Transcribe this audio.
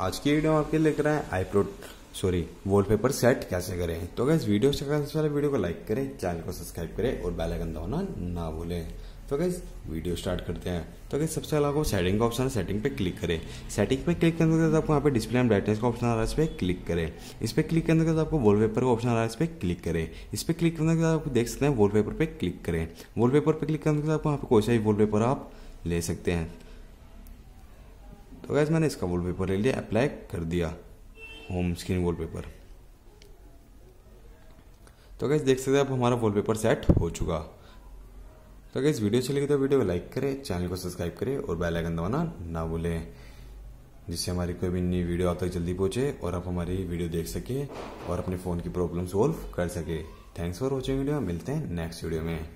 आज की वीडियो में आपके लेकर आए वॉलपेपर सेट कैसे करें। तो गाइस वीडियो से पहले वीडियो को लाइक करें, चैनल को सब्सक्राइब करें और बेल आइकन दबाना ना भूलें। तो गाइस वीडियो स्टार्ट करते हैं। तो गाइस सबसे पहले आपको सेटिंग का ऑप्शन है, सेटिंग पे क्लिक करें। सेटिंग पे क्लिक करने के बाद आपको यहाँ पे डिस्प्ले एंड ब्राइटनेस का ऑप्शन आ रहा है, इस पर क्लिक करें। इस पर क्लिक करने के बाद आपको वॉलपेपर का ऑप्शन आ रहा है, इस पर क्लिक करें। इस पर क्लिक करने के बाद आप देख सकते हैं वॉलपेपर पे क्लिक करें। वॉलपेपर पे क्लिक करने के बाद आपको यहाँ पे कोई सा भी वॉलपेपर आप ले सकते हैं। तो गाइस मैंने इसका वॉलपेपर ले लिया, अप्लाई कर दिया होम स्क्रीन वॉलपेपर। तो गाइस देख सकते हैं आप हमारा वॉलपेपर सेट हो चुका। तो गाइस वीडियो अच्छी लगी तो वीडियो को लाइक करें, चैनल को सब्सक्राइब करें और बेल आइकन दबाना ना भूलें, जिससे हमारी कोई भी नई वीडियो आप तक जल्दी पहुंचे और आप हमारी वीडियो देख सकें और अपने फ़ोन की प्रॉब्लम सॉल्व कर सकें। थैंक्स फॉर वॉचिंग वीडियो, मिलते हैं नेक्स्ट वीडियो में।